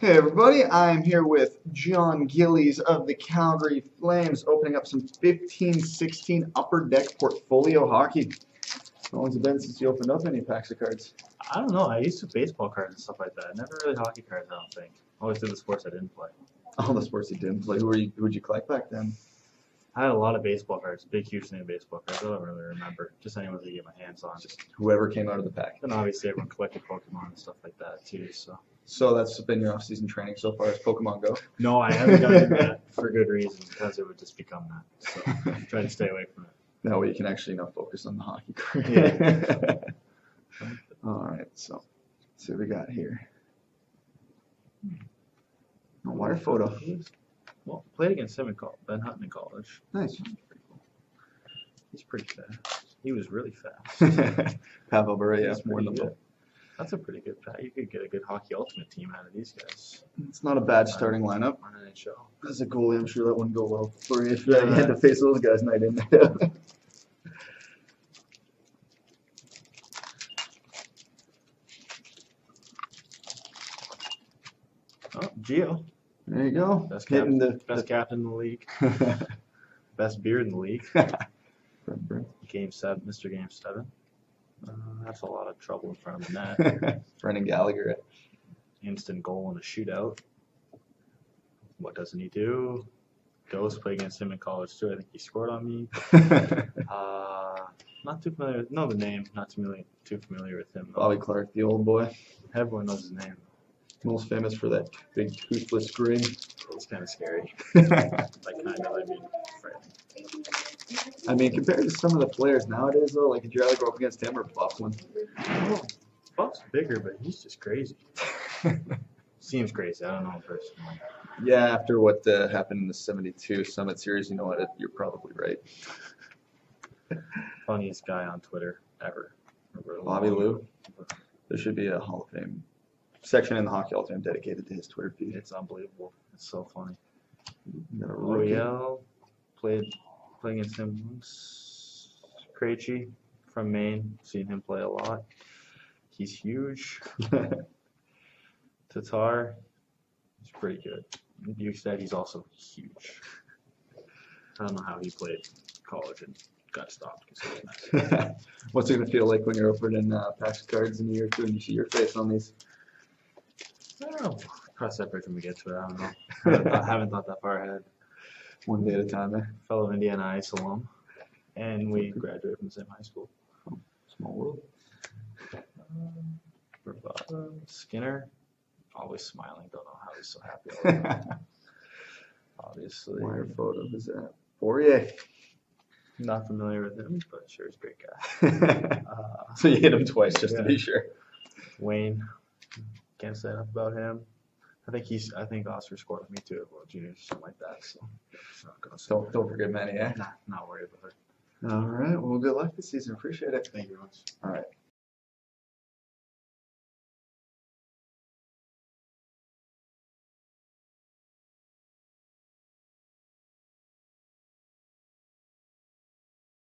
Hey everybody, I'm here with John Gillies of the Calgary Flames, opening up some 15-16 Upper Deck Portfolio Hockey. How long has it been since you opened up any packs of cards? I don't know, I used to baseball cards and stuff like that. Never really hockey cards, I don't think. I always did the sports I didn't play. All the sports you didn't play? Who would you collect back then? I had a lot of baseball cards, big, huge thing of baseball cards. I don't really remember. Just anyone that I could get my hands on. Just whoever came out of the pack. And obviously everyone collected Pokemon and stuff like that too. So that's been your off-season training so far, is Pokemon Go? No, I haven't done that for good reason, because it would just become that. So I'm trying to stay away from it. That way you can actually now focus on the hockey card. Yeah. All right, so let's see what we got here. A wire photo. Well, played against him in Ben Hutton in college. Nice. Pretty cool. He's pretty fast. He was really fast. Pavel Bure, yeah, more than that. That's a pretty good pack. You could get a good hockey ultimate team out of these guys. It's not a bad starting lineup. On an NHL. As a goalie, I'm sure that wouldn't go well for you if you had to face those guys night in. Oh, Gio. There you go. Best captain, in the league. Best beard in the league. Mr. Game 7. That's a lot of trouble in front of the net. Brendan Gallagher. Instant goal in a shootout. What doesn't he do? Goes play against him in college too. I think he scored on me. Not too familiar with the name. Not too familiar with him. Bobby Clark, the old boy. Everyone knows his name. Most famous for that big toothless grin. It's kind of scary. I mean, compared to some of the players nowadays, though, like, would you rather go up against him or Bufflin? Oh, Buff's bigger, but he's just crazy. Seems crazy. I don't know personally. Yeah, after what happened in the '72 Summit Series, you know what? You're probably right. Funniest guy on Twitter ever. Bobby Lou. There should be a Hall of Fame section in the Hockey Hall of Fame dedicated to his Twitter feed. It's unbelievable. It's so funny. L'Oreal played against him once. Krejci from Maine. Seen him play a lot. He's huge. Tatar. He's pretty good. You said he's also huge. I don't know how he played college and got stopped. What's it going to feel like when you're opening packs of cards in a year or two and you see your face on these? I don't know. Cross that bridge when we get to it. I don't know. I haven't thought that far ahead. One day at a time, eh? Fellow Indiana Ice alum. And we graduated from the same high school. Oh, small world. Skinner. Always smiling. Don't know how he's so happy all the time. Obviously. Wire photo is that? Poirier. Not familiar with him, but sure he's a great guy. So you hit him twice just to be sure. Wayne. Can't say enough about him. I think Oscar scored with me too, well, juniors, something like that. So don't forget Manny, eh? Not worried about it. All right. Well, good luck this season. Appreciate it. Thank you very much. All right.